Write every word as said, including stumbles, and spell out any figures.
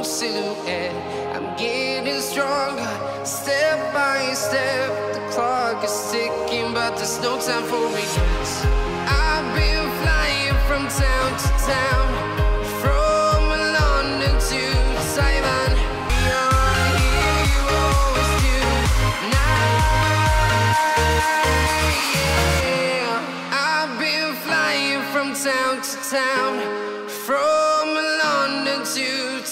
silhouette. I'm getting stronger, step by step. The clock is ticking, but there's no time for me. I've been flying from town to town, from London to Taiwan. We are heroes tonight. Yeah. I've been flying from town to town, from London to